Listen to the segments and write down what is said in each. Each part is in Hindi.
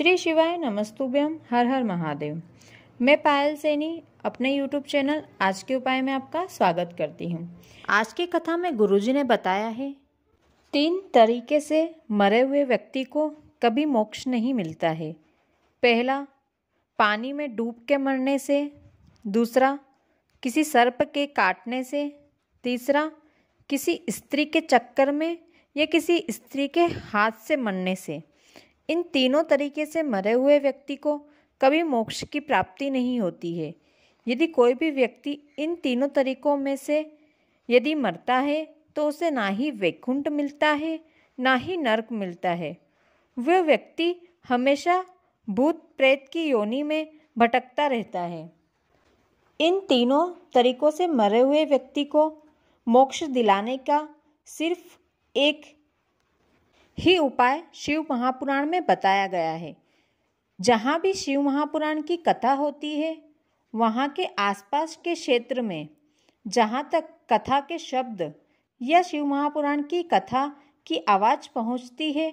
श्री शिवाय नमस्तुभ्यम। हर हर महादेव। मैं पायल सैनी अपने YouTube चैनल आज के उपाय में आपका स्वागत करती हूँ। आज की कथा में गुरुजी ने बताया है 3 तरीके से मरे हुए व्यक्ति को कभी मोक्ष नहीं मिलता है। पहला, पानी में डूब के मरने से। दूसरा, किसी सर्प के काटने से। तीसरा, किसी स्त्री के चक्कर में या किसी स्त्री के हाथ से मरने से। इन तीनों तरीके से मरे हुए व्यक्ति को कभी मोक्ष की प्राप्ति नहीं होती है। यदि कोई भी व्यक्ति इन तीनों तरीकों में से यदि मरता है तो उसे ना ही वैकुंठ मिलता है ना ही नरक मिलता है। वह व्यक्ति हमेशा भूत प्रेत की योनि में भटकता रहता है। इन तीनों तरीकों से मरे हुए व्यक्ति को मोक्ष दिलाने का सिर्फ एक ही उपाय शिव महापुराण में बताया गया है। जहाँ भी शिव महापुराण की कथा होती है वहाँ के आसपास के क्षेत्र में जहाँ तक कथा के शब्द या शिव महापुराण की कथा की आवाज़ पहुँचती है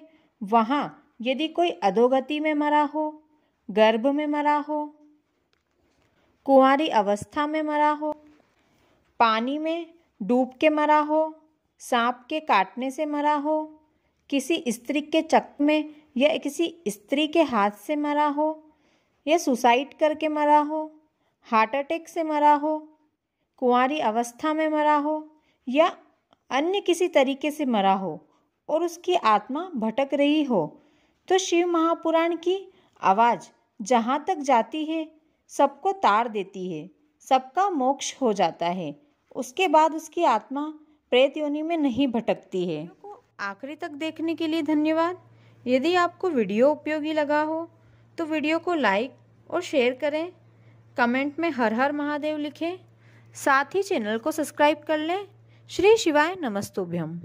वहाँ यदि कोई अधोगति में मरा हो, गर्भ में मरा हो, कुंवारी अवस्था में मरा हो, पानी में डूब के मरा हो, सांप के काटने से मरा हो, किसी स्त्री के चक्कर में या किसी स्त्री के हाथ से मरा हो, या सुसाइड करके मरा हो, हार्ट अटैक से मरा हो, कुंवारी अवस्था में मरा हो या अन्य किसी तरीके से मरा हो और उसकी आत्मा भटक रही हो तो शिव महापुराण की आवाज़ जहाँ तक जाती है सबको तार देती है। सबका मोक्ष हो जाता है। उसके बाद उसकी आत्मा प्रेत योनि में नहीं भटकती है। आखिरी तक देखने के लिए धन्यवाद। यदि आपको वीडियो उपयोगी लगा हो तो वीडियो को लाइक और शेयर करें। कमेंट में हर हर महादेव लिखें। साथ ही चैनल को सब्सक्राइब कर लें। श्री शिवाय नमस्तुभ्यम।